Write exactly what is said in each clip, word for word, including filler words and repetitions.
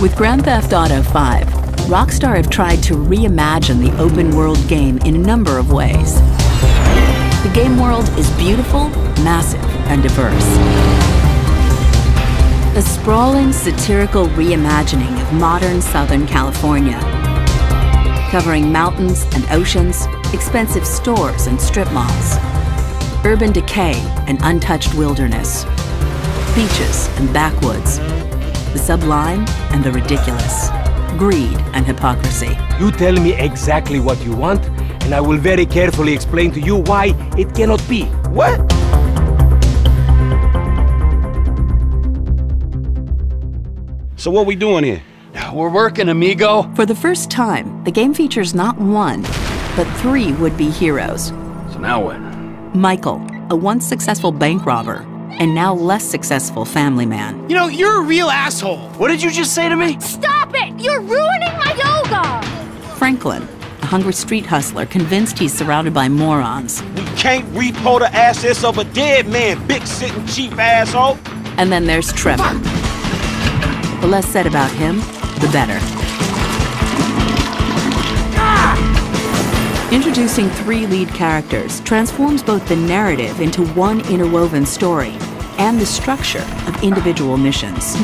With Grand Theft Auto five, Rockstar have tried to reimagine the open-world game in a number of ways. The game world is beautiful, massive, and diverse. A sprawling, satirical reimagining of modern Southern California, covering mountains and oceans, expensive stores and strip malls, urban decay and untouched wilderness, beaches and backwoods, the sublime and the ridiculous, greed and hypocrisy. You tell me exactly what you want, and I will very carefully explain to you why it cannot be. What? So what we doing here? We're working, amigo. For the first time, the game features not one, but three would-be heroes. So now what? Michael, a once successful bank robber, and now less successful family man. You know, you're a real asshole. What did you just say to me? Stop it! You're ruining my yoga! Franklin, a hungry street hustler convinced he's surrounded by morons. We can't repo the assets of a dead man, big sitting cheap asshole. And then there's Trevor. Fuck. The less said about him, the better. Ah! Introducing three lead characters transforms both the narrative into one interwoven story and the structure of individual missions.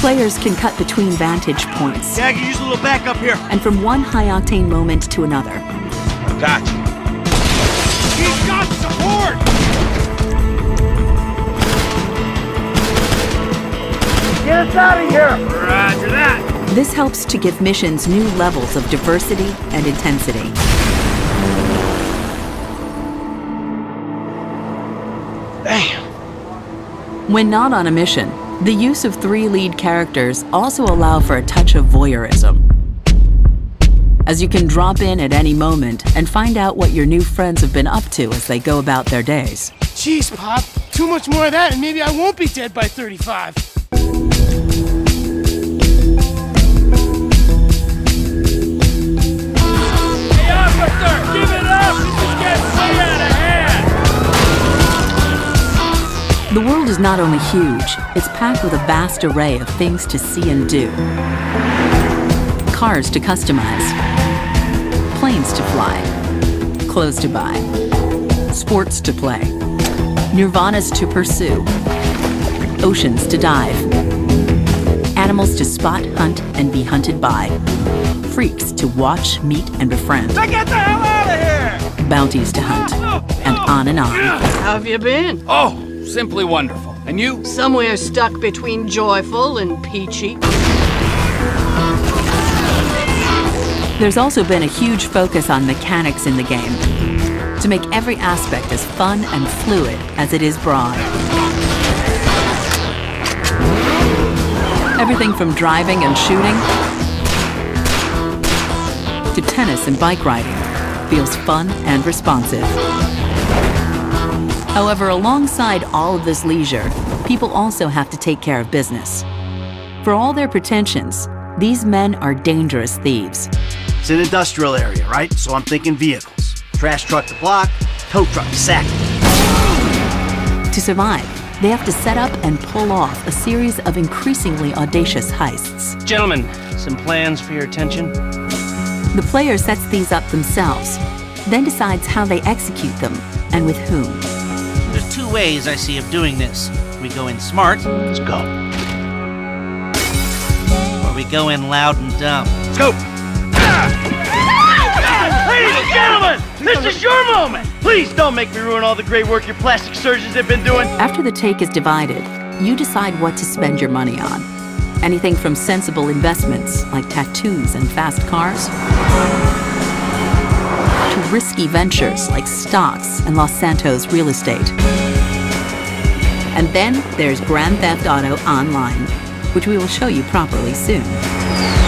Players can cut between vantage points. Yeah, I can use a little back up here. And from one high-octane moment to another. I got you. He's got support! Get us out of here! Roger that! This helps to give missions new levels of diversity and intensity. Damn! When not on a mission, the use of three lead characters also allow for a touch of voyeurism, as you can drop in at any moment and find out what your new friends have been up to as they go about their days. Jeez, Pop, too much more of that and maybe I won't be dead by thirty-five. Hey, officer, give it up! This gets way out of hand! The world is not only huge, it's packed with a vast array of things to see and do. Cars to customize, planes to fly, clothes to buy, sports to play, nirvanas to pursue, oceans to dive, animals to spot, hunt, and be hunted by, freaks to watch, meet, and befriend. Now get the hell out of here! Bounties to hunt, and on and on. How have you been? Oh! Simply wonderful. And you? Somewhere stuck between joyful and peachy. There's also been a huge focus on mechanics in the game to make every aspect as fun and fluid as it is broad. Everything from driving and shooting to tennis and bike riding feels fun and responsive. However, alongside all of this leisure, people also have to take care of business. For all their pretensions, these men are dangerous thieves. It's an industrial area, right? So I'm thinking vehicles. Trash truck to block, tow truck to sack. To survive, they have to set up and pull off a series of increasingly audacious heists. Gentlemen, some plans for your attention. The player sets these up themselves, then decides how they execute them and with whom. There's two ways I see of doing this. We go in smart. Let's go. Or we go in loud and dumb. Let's go. Ladies and gentlemen, this is your moment. Please don't make me ruin all the great work your plastic surgeons have been doing. After the take is divided, you decide what to spend your money on. Anything from sensible investments like tattoos and fast cars, risky ventures like stocks and Los Santos real estate. And then there's Grand Theft Auto Online, which we will show you properly soon.